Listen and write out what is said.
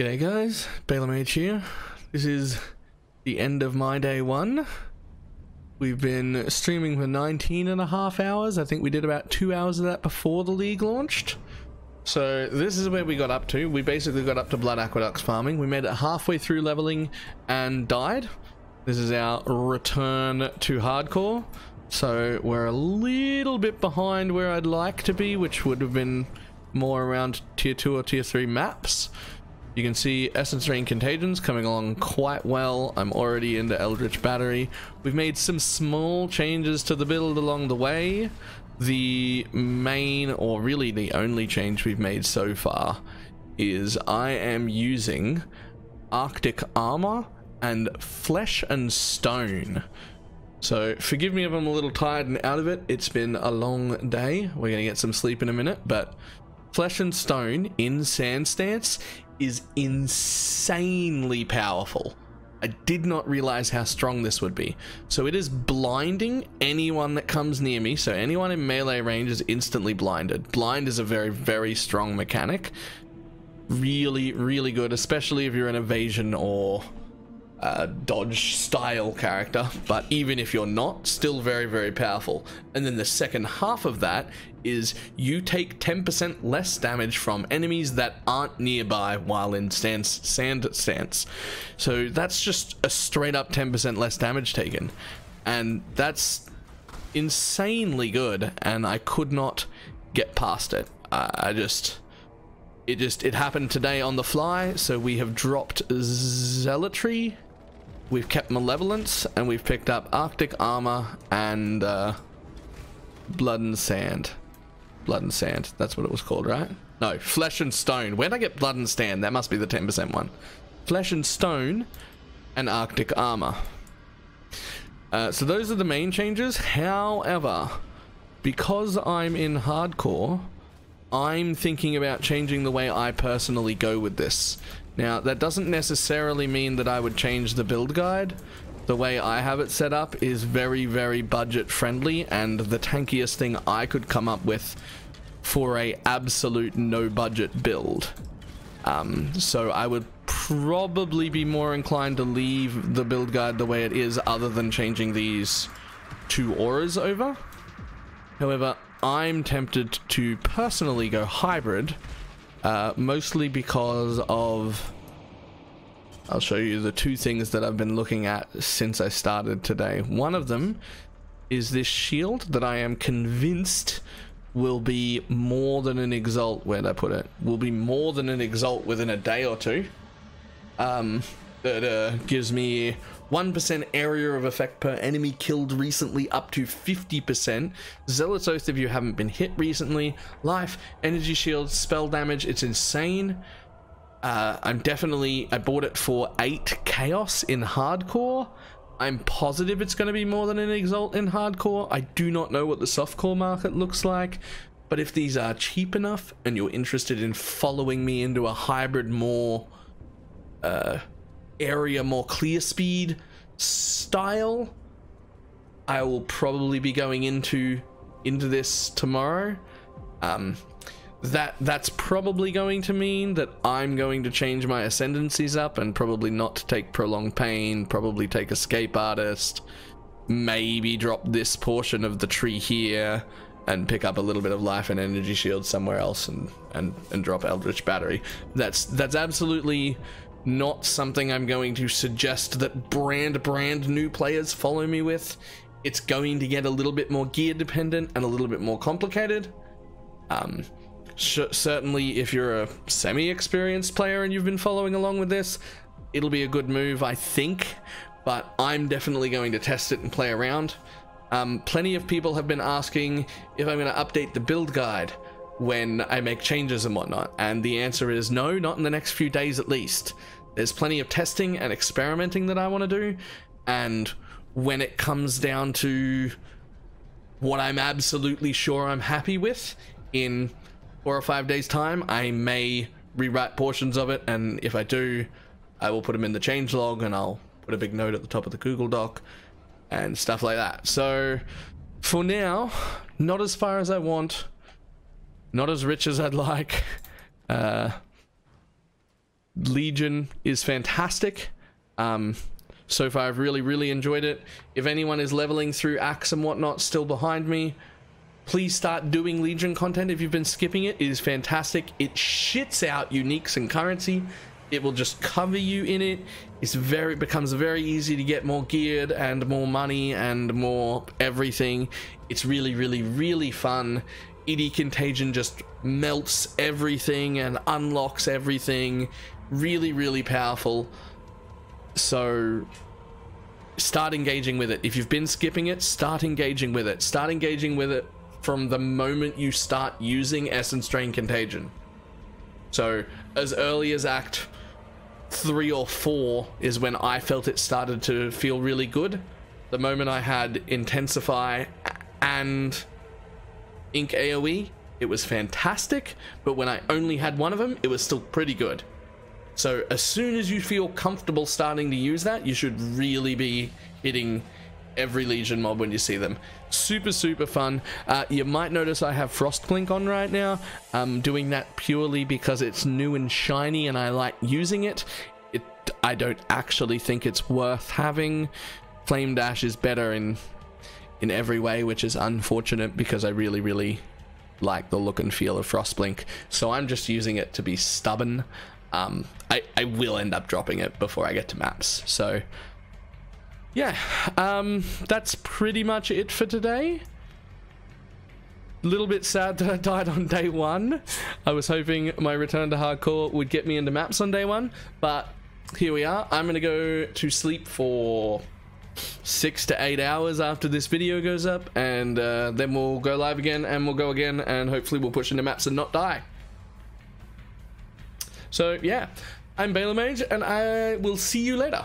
G'day guys, Balor Mage here. This is the end of my day one. We've been streaming for 19.5 hours. I think we did about 2 hours of that before the league launched. So this is where we got up to. We basically got up to Blood Aqueducts farming. We made it halfway through leveling and died. This is our return to hardcore. So we're a little bit behind where I'd like to be, which would have been more around tier 2 or tier 3 maps. You can see Essence Drain Contagion's coming along quite well. I'm already into Eldritch Battery. We've made some small changes to the build along the way. The main, or really the only change we've made so far, is I am using Arctic Armor and Flesh and Stone. So forgive me if I'm a little tired and out of it. It's been a long day. We're gonna get some sleep in a minute, but Flesh and Stone in Sand Stance is insanely powerful. I did not realize how strong this would be. So it is blinding anyone that comes near me. So anyone in melee range is instantly blinded. Blind is a very, very strong mechanic. Really, really good, especially if you're an evasion or dodge style character. But even if you're not, still very, very powerful. And then the second half of that is you take 10% less damage from enemies that aren't nearby while in sand stance. So that's just a straight up 10% less damage taken, and that's insanely good. And I could not get past it. It happened today on the fly. So we have dropped Zealotry, we've kept Malevolence, and we've picked up Arctic Armor and Blood and Sand. That's what it was called, right? No, Flesh and Stone. Where'd I get Blood and Sand? That must be the 10% one. Flesh and Stone and Arctic Armor. So those are the main changes. However, because I'm in hardcore, I'm thinking about changing the way I personally go with this. Now, that doesn't necessarily mean that I would change the build guide. The way I have it set up is very, very budget friendly, and the tankiest thing I could come up with for a absolute no budget build. So I would probably be more inclined to leave the build guide the way it is, other than changing these two auras over. However, I'm tempted to personally go hybrid, mostly because of, I'll show you the two things that I've been looking at since I started today. One of them is this shield that I am convinced will be more than an exalt. Where'd I put it? Will be more than an exalt within a day or two. That gives me 1% area of effect per enemy killed recently, up to 50%. Zealot's Oath if you haven't been hit recently. Life, energy shield, spell damage. It's insane. I bought it for 8 chaos in hardcore. I'm positive it's going to be more than an exalt in hardcore. I do not know what the softcore market looks like, but if these are cheap enough and you're interested in following me into a hybrid, more area, more clear speed style, I will probably be going into this tomorrow. That's probably going to mean that I'm going to change my ascendancies up and probably not take Prolonged Pain, probably take Escape Artist, maybe drop this portion of the tree here and pick up a little bit of life and energy shield somewhere else, and drop Eldritch Battery. That's absolutely not something I'm going to suggest that brand new players follow me with. It's going to get a little bit more gear dependent and a little bit more complicated. Certainly if you're a semi-experienced player and you've been following along with this, it'll be a good move, I think, but I'm definitely going to test it and play around. Plenty of people have been asking if I'm going to update the build guide when I make changes and whatnot, and the answer is no, not in the next few days at least. There's plenty of testing and experimenting that I want to do, and when it comes down to what I'm absolutely sure I'm happy with, in 4 or 5 days time, I may rewrite portions of it, and if I do, I will put them in the changelog, and I'll put a big note at the top of the Google Doc and stuff like that. So for now, not as far as I want, not as rich as I'd like. Legion is fantastic. So far, I've really enjoyed it. If anyone is leveling through Axe and whatnot still behind me, please start doing Legion content if you've been skipping it. It is fantastic. It shits out uniques and currency. It will just cover you in it. It becomes very easy to get more geared and more money and more everything. It's really fun. ED Contagion just melts everything and unlocks everything. Really powerful. So start engaging with it. If you've been skipping it, start engaging with it. Start engaging with it from the moment you start using Essence Drain Contagion. So as early as Act 3 or 4 is when I felt it started to feel really good. The moment I had Intensify and Ink AoE, it was fantastic, but when I only had one of them, it was still pretty good. So as soon as you feel comfortable starting to use that, you should really be hitting every Legion mob when you see them. Super fun. You might notice I have Frostblink on right now. I'm doing that purely because it's new and shiny and I like using it. I don't actually think it's worth having. Flame Dash is better in every way, which is unfortunate because I really like the look and feel of Frostblink. So I'm just using it to be stubborn. I will end up dropping it before I get to maps. So yeah, that's pretty much it for today. A little bit sad that I died on day one. I was hoping my return to hardcore would get me into maps on day one, but here we are. I'm gonna go to sleep for 6 to 8 hours after this video goes up, and then we'll go live again, and we'll go again, and hopefully we'll push into maps and not die. So yeah, I'm Balor Mage, and I will see you later.